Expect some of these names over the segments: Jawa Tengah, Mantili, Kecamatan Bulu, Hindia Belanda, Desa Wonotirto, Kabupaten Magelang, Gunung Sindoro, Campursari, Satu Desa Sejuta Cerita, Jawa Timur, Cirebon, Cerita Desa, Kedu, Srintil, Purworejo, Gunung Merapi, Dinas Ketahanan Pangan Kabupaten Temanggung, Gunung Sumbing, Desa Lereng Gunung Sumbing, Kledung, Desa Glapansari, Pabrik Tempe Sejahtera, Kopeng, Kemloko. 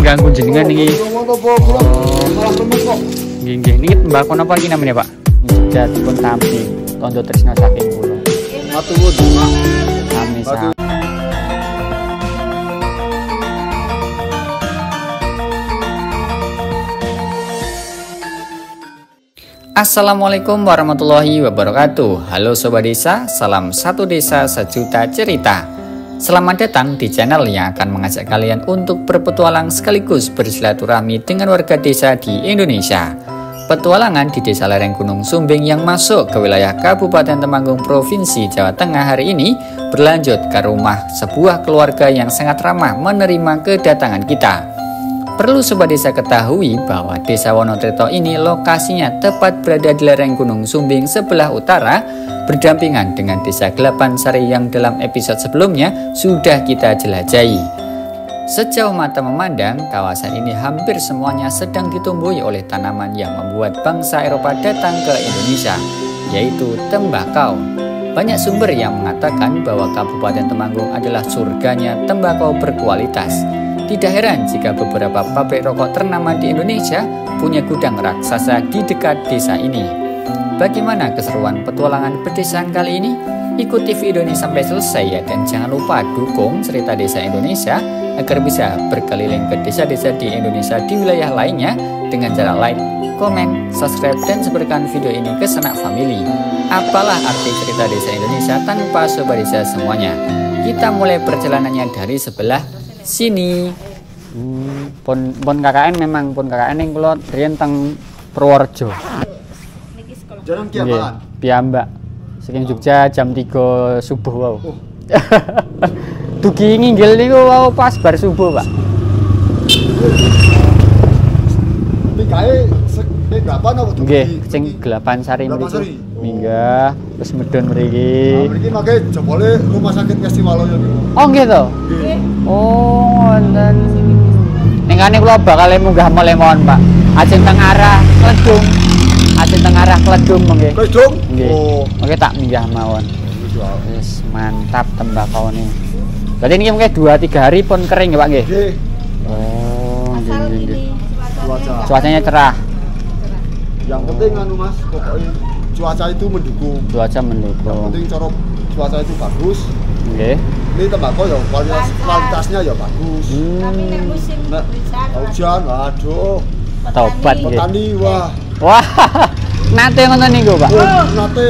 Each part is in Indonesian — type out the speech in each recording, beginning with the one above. Ganggu jenengan ini. Ini tembakon apa ini namanya, Pak? Jatipun Tampi, Tondo Tresno saking Bulu. Matur nuwun. Amin. Assalamualaikum warahmatullahi wabarakatuh. Halo Sobat Desa, salam Satu Desa Sejuta Cerita. Selamat datang di channel yang akan mengajak kalian untuk berpetualang sekaligus bersilaturahmi dengan warga desa di Indonesia. Petualangan di Desa Lereng Gunung Sumbing yang masuk ke wilayah Kabupaten Temanggung Provinsi Jawa Tengah hari ini berlanjut ke rumah sebuah keluarga yang sangat ramah menerima kedatangan kita. Perlu Sobat Desa ketahui bahwa Desa Wonotirto ini lokasinya tepat berada di lereng Gunung Sumbing sebelah utara, berdampingan dengan Desa Glapansari yang dalam episode sebelumnya sudah kita jelajahi. Sejauh mata memandang, kawasan ini hampir semuanya sedang ditumbuhi oleh tanaman yang membuat bangsa Eropa datang ke Indonesia, yaitu tembakau. Banyak sumber yang mengatakan bahwa Kabupaten Temanggung adalah surganya tembakau berkualitas. Tidak heran jika beberapa pabrik rokok ternama di Indonesia punya gudang raksasa di dekat desa ini. Bagaimana keseruan petualangan pedesaan kali ini? Ikuti video ini sampai selesai ya, dan jangan lupa dukung Cerita Desa Indonesia agar bisa berkeliling ke desa-desa di Indonesia di wilayah lainnya dengan cara like, komen, subscribe, dan sebarkan video ini ke sanak famili. Apalah arti Cerita Desa Indonesia tanpa Sobat Desa semuanya? Kita mulai perjalanannya dari sebelah sini. Pon KKN memang pon KKN yang keluar rientang Purworejo. Jalan kiaman. Piambak. Saking Jogja jam 3 subuh wow. Dugi nginggil niku wow pas bar subuh, Pak. Iki kae gelapan apa dugi? Nggih, sing Glapansari mriki. Minggah terus medun mriki. Mriki make jempole rumah sakit Kasimalaya niku. Oh nggih to? Nggih. Oh, wonten. Nengane kula bakal munggah mole mawon, Pak. Ajeng teng arah Kledung. Ajeng teng arah Kledung nggih. Kledung? Nggih. Oh, mengke tak minggah mawon. Wis mantap tembakaune. Berarti niki mungkin 2-3 hari pun kering ya, Pak nggih? Nggih. Oh, nggih. Cuacanya cerah. Yang penting anu Mas, pokoknya cuaca itu mendukung. Cuaca mendukung. Yang penting cara cuaca itu bagus. Nggih. Ini tembakau ya kualitasnya ya bagus. Tapi nek musim hujan, aduh. Tobat nggih. Petani wah. Wah. Nate ngono niku, Pak. Nate.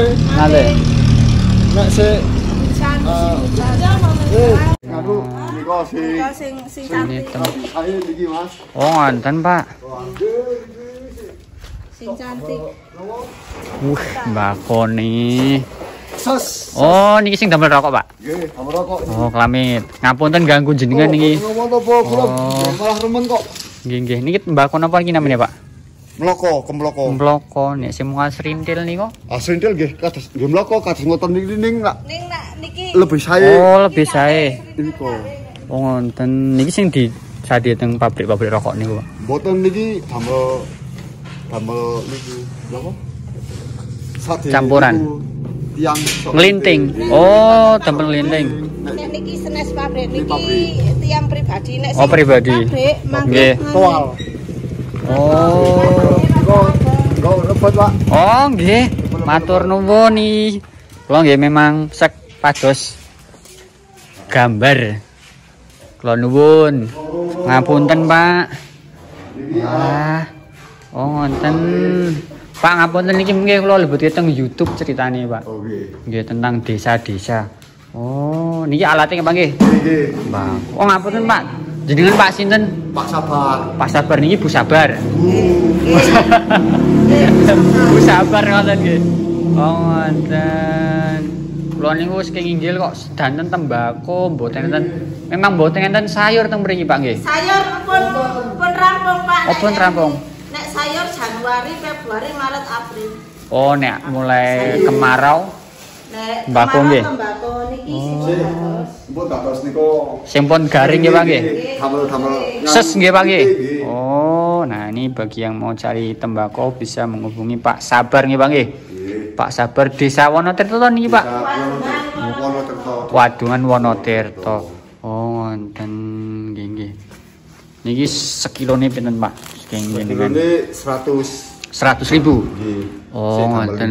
Nek sik hujan sing cantik. Ayo iki, Mas. Oh, wonten, Pak. Sing cantik. Mbakon nih. Sos. Oh, niki sing damel rokok, Pak. Nggih, damel rokok. Oh, klamit. Ngapunten ganggu jenengan niki. Oh, malah remen kok. Nggih, nggih. Niki mbakon apa iki namanya, Pak? Mloko, kemloko. Mloko nek sing muas rintil niku. Ah, rintil nggih, kados nggih mloko kados ngoten niki ning nak. Ning nak niki. Lebih sae. Oh, lebih sae. Niku. Oh, wonten niki sing disadhe teng pabrik-pabrik rokok niku, Pak. Mboten niki damel niki. Napa? Campuran. Tiang nglinting. Oh, damel nglinting. Nek niki senes pabrik niki tiang pribadi nek sing. Oh, pribadi. Nggih. Toal. Oh. Go repot, Pak. Oh, nggih. Matur nuwun iki. Kula nggih memang sek pados gambar. Kula nuwun. Ngapunten, Pak. Ah. Oh, wonten. Pak ngapunten niki mengke kula lebet teng YouTube ceritane, Pak. Oh nggih. Nggih tentang desa-desa. Oh, niki alate nggih, Pak nggih. Nggih. Oh, ngapunten, Pak. Jenengan Pak sinten? Pak Sabar. Pak Sabar niki Bu Sabar. Bu Sabar ngoten nggih. Oh, ngoten. Kula niku wis nginggil kok sedanten tembakau, mboten enten. Memang mboten enten sayur teng mriki, Pak nggih. Sayur pun rampung, Pak. Oh, pun rampung. Nek sayur Januari, Februari, Maret, April. Oh, nek mulai sayur. Kemarau. Nek tembakau nggih. Tembakau niki sing mbok dados niku. Sing pun garing nggih, Pak nggih. Damel-damel. Ses nggih, Pak nggih. Oh, nah ini bagi yang mau cari tembakau bisa menghubungi Pak Sabar nggih, Pak nggih. Pak Sabar Desa Wonotirto niki, Pak. Wadungan Wonotirto. Oh, wonten nggih nggih. Niki sekilone pinten, Pak? Sekilone 100.000. Nggih. Oh, ngoten.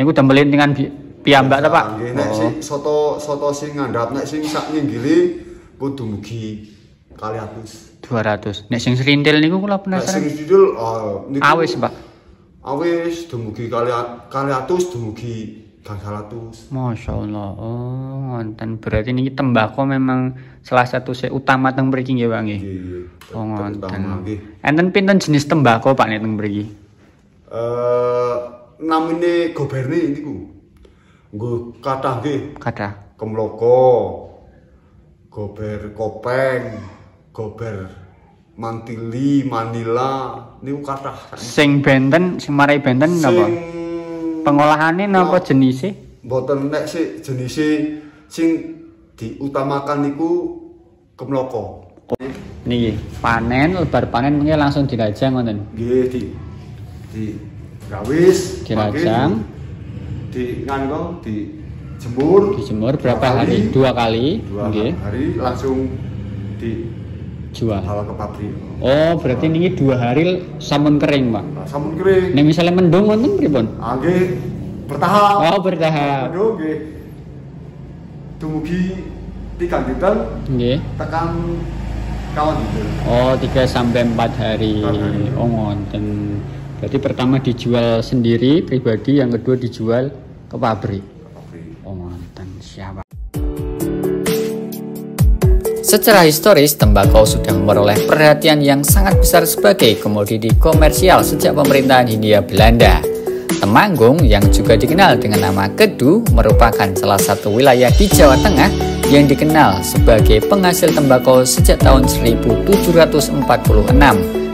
Niku damel dengan piyambak ta, Pak? Nggih, nek soto sing ngandhap, nek sing sak nginggile kudu mugi 200. Nek sing serintil niku kula penasaran. Nek sing serintil awis, Pak. Awis dumugi 200 dumugi 100. Masya Allah. Oh, ngonten. Berarti ini tembakau memang salah satu utama teng mriki nggih, Pak, nggih. Oh, ngonten. Enten pinten jenis tembakau, Pak, nek teng mriki? Namine goberni niku. Nggo kathah nggih. Kathah. Kemloko. Gober kopeng, gober mantili, manila niku kathah. Sing benten, sing marai benten napa? Pengolahannya napa jenisnya? Mboten nek sih jenisnya sing diutamakan niku kemloko. Niki panen, lebar panen mungkin langsung dirajang ngoten. Nggih, di gawis, dirajang, di nganggo, dijemur. Dijemur berapa hari? 2 kali. Nggih. Hari langsung dijual ke pabrik. Oh, berarti ini 2 hari samun kering, Pak. Samun kering. Nek misale mendung wonten pripun? Ah, nggih. Bertahap. Oh, bertahap. Mendung nggih. Dumugi 3 liter. Nggih. Tekan kawan liter. Oh, 3 sampai 4 hari. Oh, ngoten. Berarti pertama dijual sendiri pribadi, yang kedua dijual ke pabrik. Oh, ngoten. Siapa? Secara historis, tembakau sudah memperoleh perhatian yang sangat besar sebagai komoditi komersial sejak pemerintahan Hindia Belanda. Temanggung yang juga dikenal dengan nama Kedu merupakan salah satu wilayah di Jawa Tengah yang dikenal sebagai penghasil tembakau sejak tahun 1746,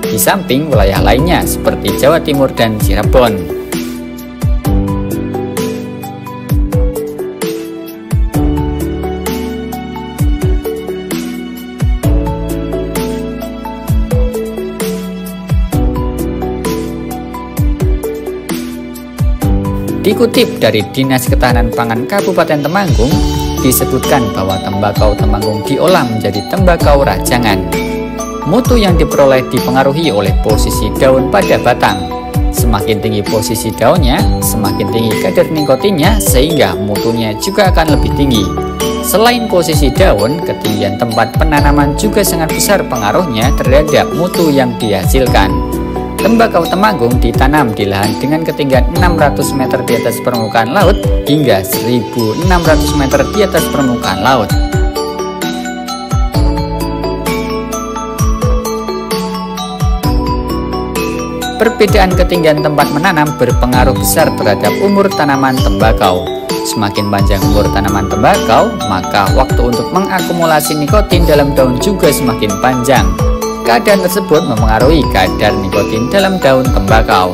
di samping wilayah lainnya seperti Jawa Timur dan Cirebon. Dikutip dari Dinas Ketahanan Pangan Kabupaten Temanggung, disebutkan bahwa tembakau Temanggung diolah menjadi tembakau rajangan. Mutu yang diperoleh dipengaruhi oleh posisi daun pada batang. Semakin tinggi posisi daunnya, semakin tinggi kadar nikotinnya, sehingga mutunya juga akan lebih tinggi. Selain posisi daun, ketinggian tempat penanaman juga sangat besar pengaruhnya terhadap mutu yang dihasilkan. Tembakau Temanggung ditanam di lahan dengan ketinggian 600 meter di atas permukaan laut hingga 1.600 meter di atas permukaan laut. Perbedaan ketinggian tempat menanam berpengaruh besar terhadap umur tanaman tembakau. Semakin panjang umur tanaman tembakau, maka waktu untuk mengakumulasi nikotin dalam daun juga semakin panjang. Keadaan tersebut memengaruhi kadar nikotin dalam daun tembakau.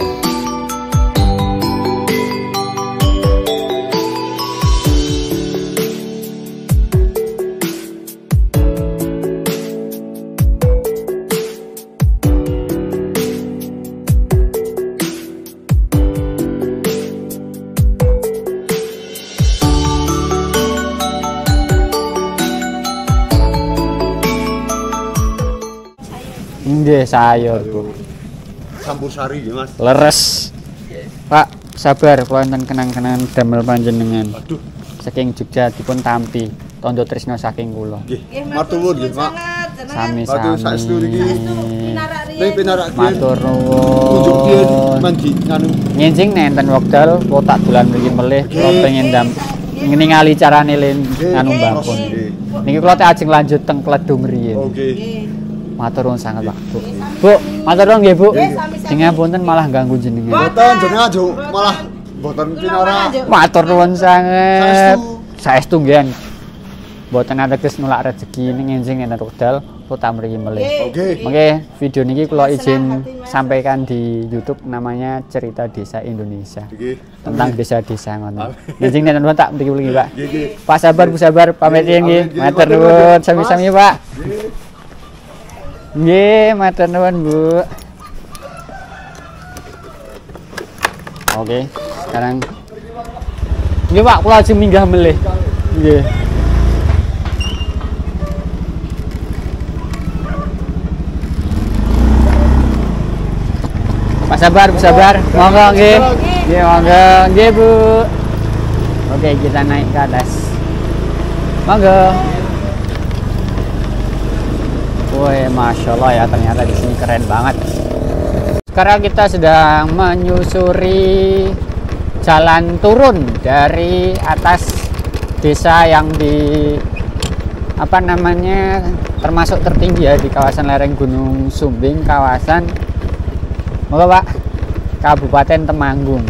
Sayur Bu. Campursari ya, Mas. Leres. Pak, sabar kula enten kenang-kenangan damel panjenengan. Aduh. Saking Jogja dipun tampi. Tondo tresno saking kula. Nggih. Matur nuwun nggih, Pak. Sami-sami. Saestu niki. Ning pinarak riyen. Matur nuwun. Unjuk piye mandi nganu. Njenjing nenten wekdal kok tak dolan mriki melih kok pengen ndam ningali carane len nganu mbakun. Niki kula tak ajeng lanjut teng Kledu mriyen. Nggih. Matur nuwun sangat, Pak. Bu, matur nuwun nggih, Bu. Jenengan punten malah ganggu jenengan. Mboten, jenengan aja malah mboten pinara. Matur nuwun sangat. Saestu nggih. Mboten ateges nolak rezeki ning enjing enten wekdal kota mriki melih. Oke, video niki kula izin sampaikan di YouTube, namanya Cerita Desa Indonesia. Tentang desa-desa ngono. Enjing enten wekdal tak mriki mligi, Pak. Pak sabar, Bu sabar, pamit nggih. Matur nuwun sami-sami, Pak. Nggih, matur nuwun, Bu. Oke, sekarang nggih, Pak, kula ajeng minggah melih. Nggih. Pak sabar, monggo nggih. Nggih monggo, nggih Bu. Oke, kita naik ke atas. Monggo. Woi, Masya Allah ya, ternyata di sini keren banget. Sekarang kita sedang menyusuri jalan turun dari atas desa yang di apa namanya termasuk tertinggi ya di kawasan lereng Gunung Sumbing, kawasan Pak Kabupaten Temanggung.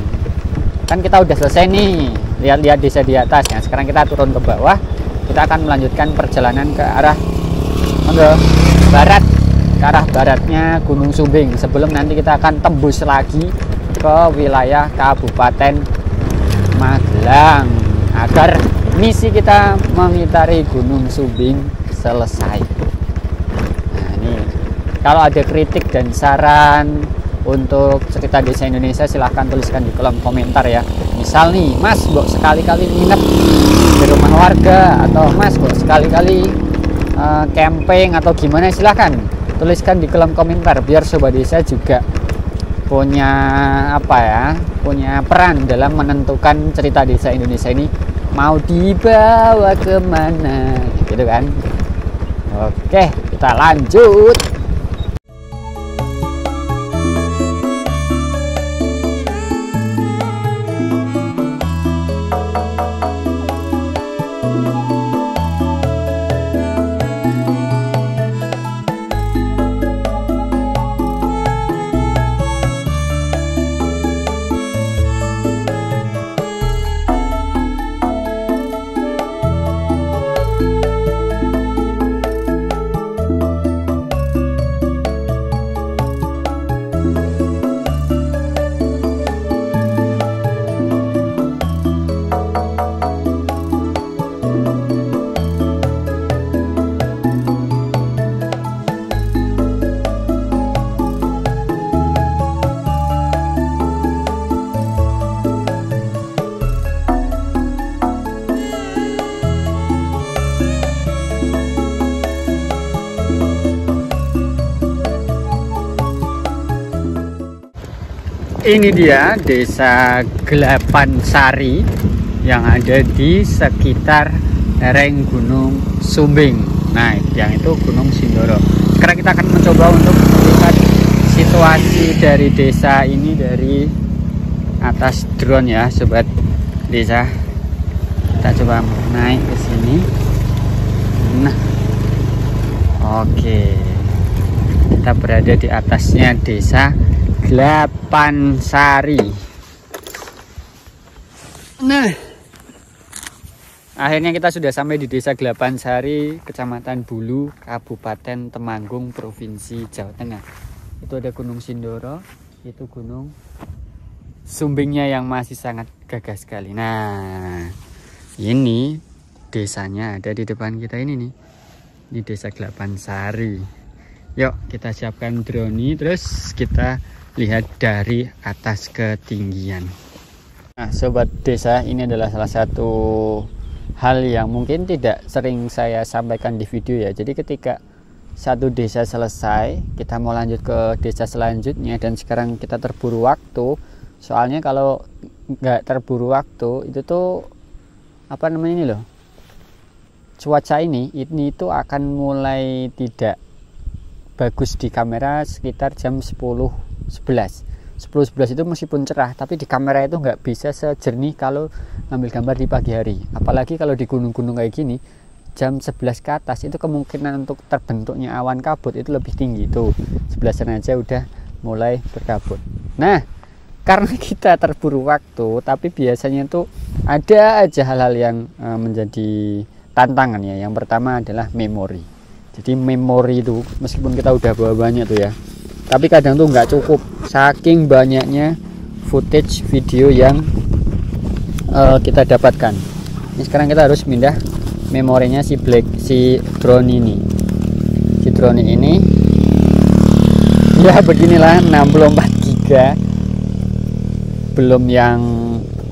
Kan kita udah selesai nih lihat-lihat desa di atas ya. Sekarang kita turun ke bawah. Kita akan melanjutkan perjalanan ke arah barat. Ke arah baratnya Gunung Sumbing sebelum nanti kita akan tembus lagi ke wilayah Kabupaten Magelang agar misi kita mengitari Gunung Sumbing selesai. Nah ini kalau ada kritik dan saran untuk cerita desa Indonesia silahkan tuliskan di kolom komentar ya. Misal nih, Mas mbok sekali-kali nginep di rumah warga atau Mas mbok sekali-kali camping atau gimana, silahkan tuliskan di kolom komentar biar Sobat Desa juga punya apa ya, punya peran dalam menentukan cerita desa Indonesia ini mau dibawa kemana gitu kan. Oke, kita lanjut. Ini dia Desa Glapansari yang ada di sekitar lereng Gunung Sumbing. Nah, yang itu Gunung Sindoro. Sekarang kita akan mencoba untuk melihat situasi dari desa ini dari atas drone ya, Sobat Desa. Kita coba naik ke sini. Nah, oke. Kita berada di atasnya Desa Glapansari. Nah, akhirnya kita sudah sampai di Desa Glapansari, Kecamatan Bulu, Kabupaten Temanggung, Provinsi Jawa Tengah. Itu ada Gunung Sindoro, itu Gunung Sumbingnya yang masih sangat gagah sekali. Nah, ini desanya ada di depan kita ini nih, di Desa Glapansari. Yuk kita siapkan drone terus kita lihat dari atas ketinggian. Nah Sobat Desa, ini adalah salah satu hal yang mungkin tidak sering saya sampaikan di video ya. Jadi ketika satu desa selesai, kita mau lanjut ke desa selanjutnya dan sekarang kita terburu waktu. Soalnya kalau nggak terburu waktu itu tuh apa namanya ini loh, cuaca ini itu akan mulai tidak bagus di kamera sekitar jam 10-11 itu meskipun cerah tapi di kamera itu nggak bisa sejernih kalau ngambil gambar di pagi hari. Apalagi kalau di gunung-gunung kayak gini jam 11 ke atas itu kemungkinan untuk terbentuknya awan kabut itu lebih tinggi. Tuh 11-an aja udah mulai berkabut. Nah karena kita terburu waktu tapi biasanya tuh ada aja hal-hal yang menjadi tantangan ya. Yang pertama adalah memori. Jadi memori itu meskipun kita udah bawa banyak tuh ya, tapi kadang tuh nggak cukup saking banyaknya footage video yang kita dapatkan. Ini sekarang kita harus pindah memorinya si drone ini ya beginilah 64 GB, belum yang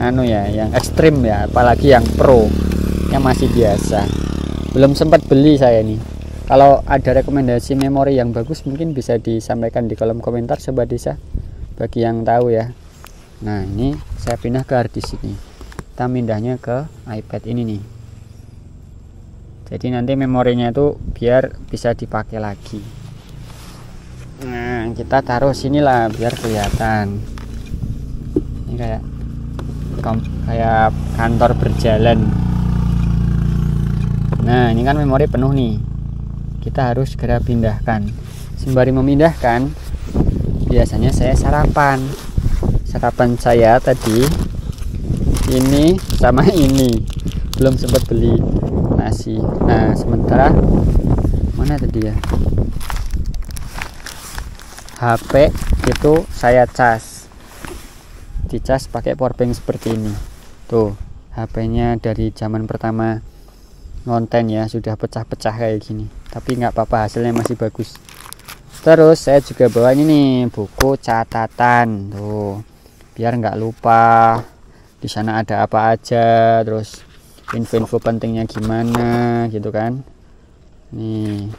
anu ya, yang ekstrim ya, apalagi yang pro, yang masih biasa. Belum sempat beli saya nih. Kalau ada rekomendasi memori yang bagus mungkin bisa disampaikan di kolom komentar Sobat Desa. bagi yang tahu ya. Nah ini saya pindah ke harddisk ini, kita pindahnya ke iPad ini nih. Jadi nanti memorinya itu biar bisa dipakai lagi. Nah kita taruh sinilah biar kelihatan. Ini kayak kantor berjalan. Nah ini kan memori penuh nih, kita harus segera pindahkan. Sembari memindahkan, biasanya saya sarapan. Sarapan saya tadi ini sama ini, belum sempat beli nasi. Nah sementara mana tadi ya, HP itu saya cas, dicas pakai powerbank seperti ini. Tuh HP-nya dari zaman pertama ngonten ya, sudah pecah-pecah kayak gini, tapi nggak apa-apa, hasilnya masih bagus. Terus saya juga bawa ini nih, buku catatan tuh, biar nggak lupa di sana ada apa aja, terus info-info pentingnya gimana gitu kan. Nih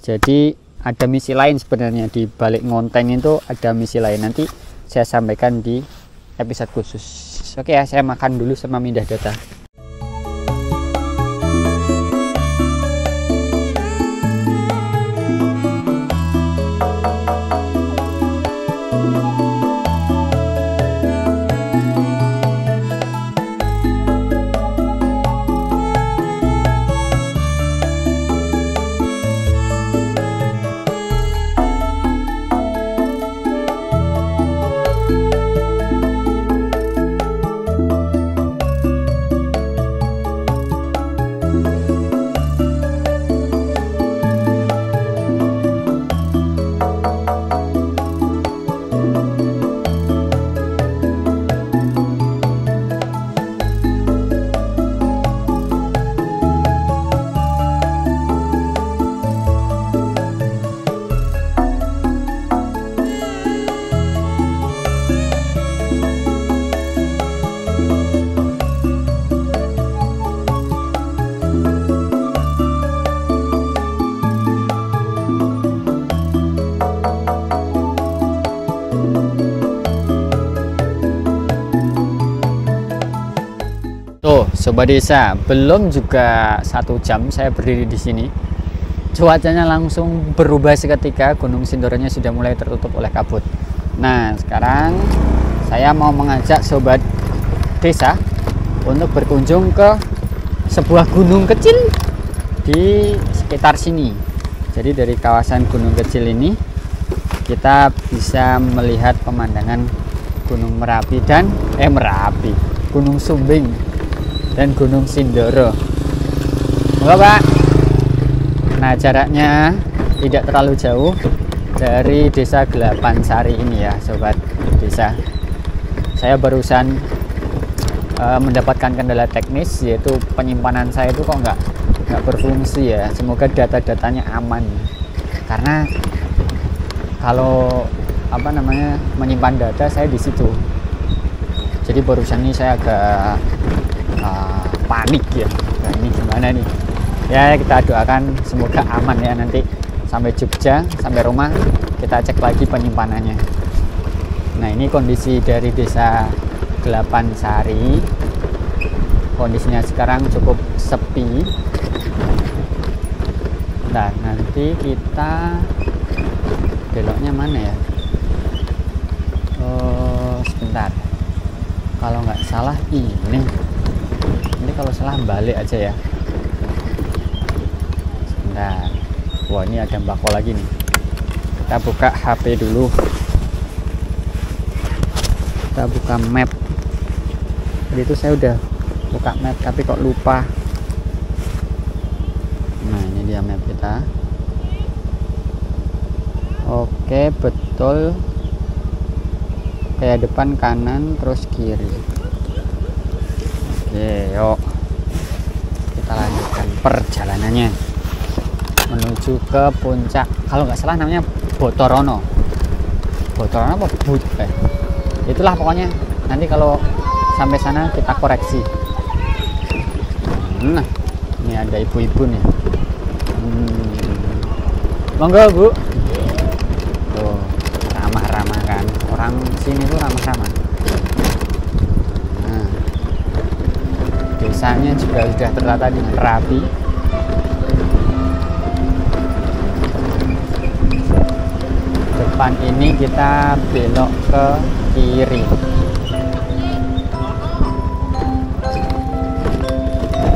jadi ada misi lain sebenarnya di balik ngonten itu, ada misi lain, nanti saya sampaikan di episode khusus. Oke ya, saya makan dulu sama pindah data. Sobat Desa, belum juga 1 jam saya berdiri di sini, cuacanya langsung berubah seketika. Gunung Sindoronya sudah mulai tertutup oleh kabut. Nah, sekarang saya mau mengajak Sobat Desa untuk berkunjung ke sebuah gunung kecil di sekitar sini. Jadi dari kawasan gunung kecil ini kita bisa melihat pemandangan Gunung Merapi dan Gunung Sumbing dan Gunung Sindoro. Halo Pak. Nah jaraknya tidak terlalu jauh dari Desa Glapansari ini ya Sobat Desa. Saya barusan mendapatkan kendala teknis, yaitu penyimpanan saya itu kok nggak berfungsi ya. Semoga data-datanya aman, karena kalau menyimpan data saya di situ. Jadi barusan ini saya agak panik ya. Nah, ini gimana nih ya, kita doakan semoga aman ya, nanti sampai Jogja, sampai rumah kita cek lagi penyimpanannya. Nah ini kondisi dari Desa Glapansari, kondisinya sekarang cukup sepi. Nah nanti kita beloknya mana ya, sebentar, kalau nggak salah ini. Ini kalau salah balik aja ya. Sebentar. Wah ini ada bakul lagi nih. Kita buka HP dulu. Kita buka map. Jadi itu saya udah buka map tapi kok lupa. Nah ini dia map kita. Oke betul. Kayak depan kanan terus kiri. Yuk kita lanjutkan perjalanannya menuju ke puncak. Kalau nggak salah namanya Botorono. Botorono apa itulah pokoknya, nanti kalau sampai sana kita koreksi. Nah ini ada ibu-ibu nih. Monggo Bu. Tuh ramah sini itu sama-sama. Nah, desanya juga sudah tertata dengan rapi. Depan ini kita belok ke kiri.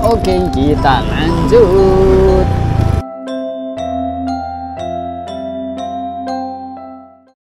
Oke, kita lanjut.